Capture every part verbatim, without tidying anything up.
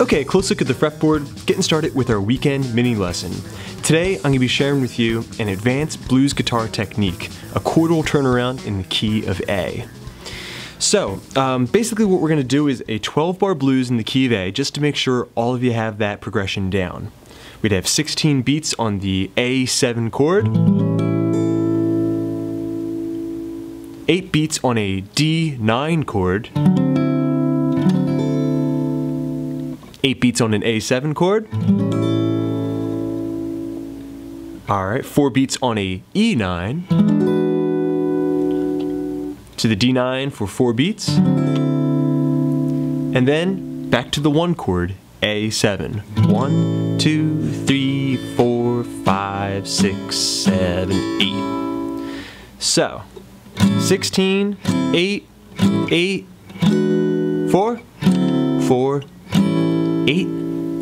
Okay, close look at the fretboard, getting started with our weekend mini lesson. Today I'm going to be sharing with you an advanced blues guitar technique, a chordal turnaround in the key of A. So, um, basically what we're going to do is a twelve bar blues in the key of A, just to make sure all of you have that progression down. We'd have sixteen beats on the A seven chord, eight beats on a D nine chord, eight beats on an A seven chord, alright, four beats on a E nine, to the D nine for four beats, and then back to the one chord, A seven. One, two, three, four, five, six, seven, eight. So, sixteen, eight, eight, four, four, eight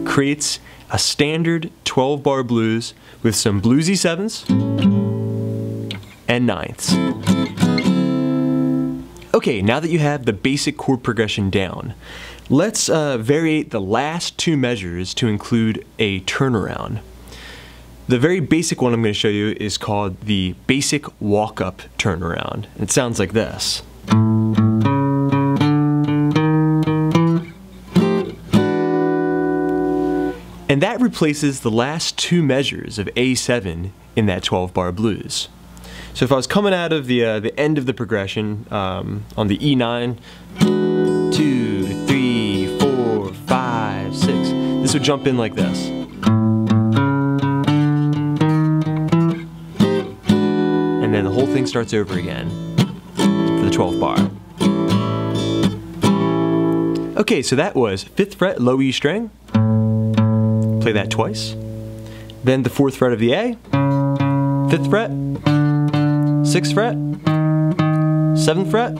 creates a standard twelve bar blues with some bluesy sevenths and ninths. Okay, now that you have the basic chord progression down, let's uh, variate the last two measures to include a turnaround. The very basic one I'm going to show you is called the basic walk-up turnaround. It sounds like this. And that replaces the last two measures of A seven in that twelve bar blues. So if I was coming out of the, uh, the end of the progression um, on the E nine, two, three, four, five, six, this would jump in like this. And then the whole thing starts over again for the twelve bar. Okay, so that was fifth fret, low E string. Play that twice. Then the fourth fret of the A, fifth fret, sixth fret, seventh fret,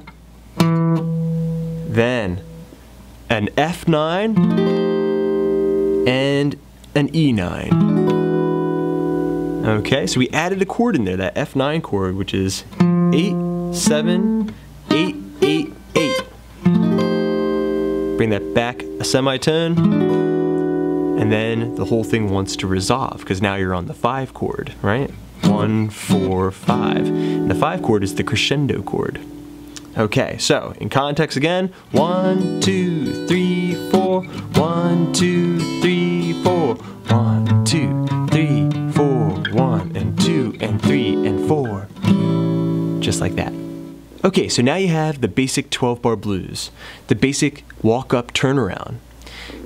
then an F nine and an E nine. Okay, so we added a chord in there, that F nine chord, which is eight, seven, eight, eight, eight. Bring that back a semitone. And then the whole thing wants to resolve, because now you're on the five chord, right? One, four, five. And the five chord is the crescendo chord. Okay, so in context again, one, two, three, four, one, two, three, four, one, two, three, four, one, and two, and three, and four. Just like that. Okay, so now you have the basic twelve bar blues, the basic walk-up turnaround.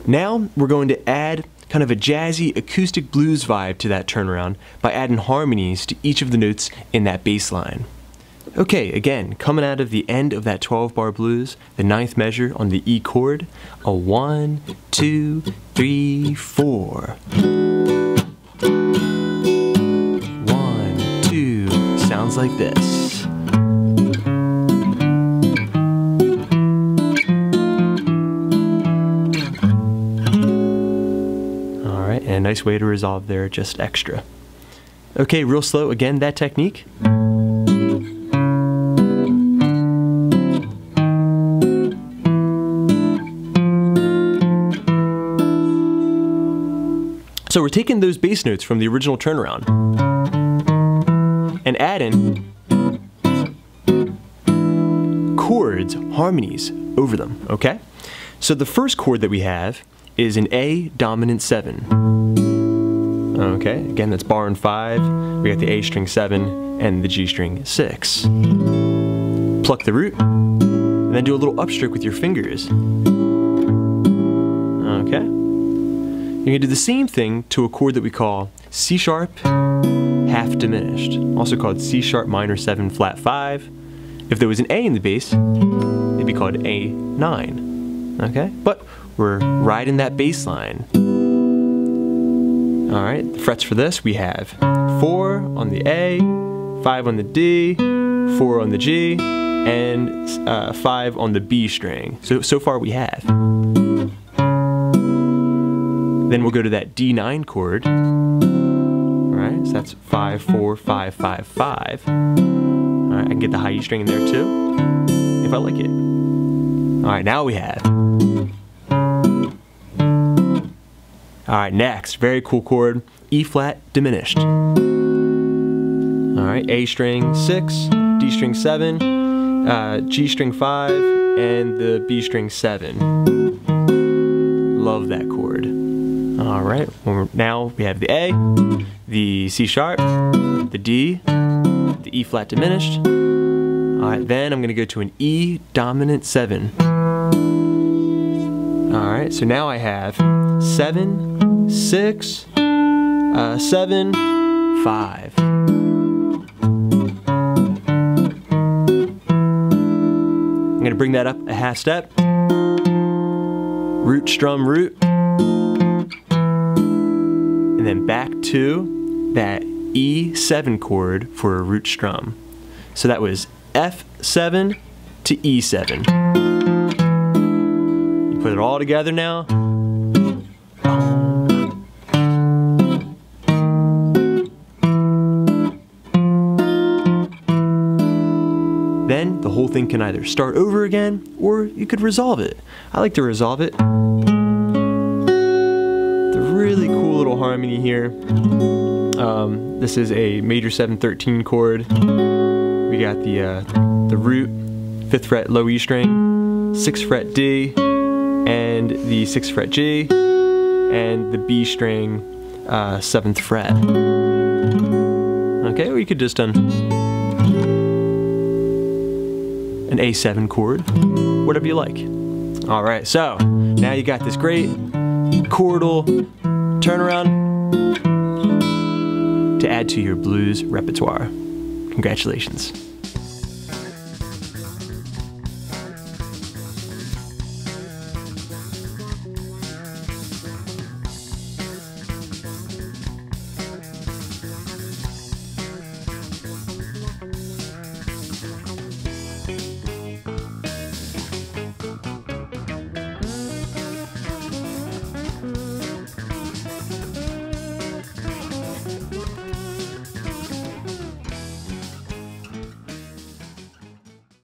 Now we're going to add kind of a jazzy acoustic blues vibe to that turnaround by adding harmonies to each of the notes in that bass line. Okay, again, coming out of the end of that twelve bar blues, the ninth measure on the E chord, a one, two, three, four. One, two, sounds like this. And a nice way to resolve there, just extra. Okay, real slow again, that technique. So we're taking those bass notes from the original turnaround and adding chords, harmonies over them, okay? So the first chord that we have is an A dominant seven. Okay, again, that's bar and five. We got the A string seven and the G string six. Pluck the root, and then do a little upstroke with your fingers. Okay. You're gonna do the same thing to a chord that we call C sharp half diminished, also called C sharp minor seven flat five. If there was an A in the bass, it'd be called A nine. Okay, but we're riding that bass line. All right, the frets for this, we have four on the A, five on the D, four on the G, and uh, five on the B string. So, so far we have. Then we'll go to that D nine chord. All right, so that's five, four, five, five, five. All right, I can get the high E string in there too, if I like it. All right, now we have All right, next, very cool chord, E flat diminished. All right, A string six, D string seven, uh, G string five, and the B string seven. Love that chord. All right, well, now we have the A, the C sharp, the D, the E flat diminished. All right, then I'm gonna go to an E dominant seven. All right, so now I have seven, six, uh, seven, five. I'm gonna bring that up a half step. Root, strum, root. And then back to that E seven chord for a root strum. So that was F seven to E seven. You put it all together now. Then the whole thing can either start over again or you could resolve it. I like to resolve it. Really cool little harmony here. Um, this is a major seven thirteen chord. We got the uh, the root, fifth fret low E string, sixth fret D, and the sixth fret G, and the B string, uh, seventh fret. Okay, or you could just done an A seven chord, whatever you like. All right, so now you got this great chordal turnaround to add to your blues repertoire. Congratulations.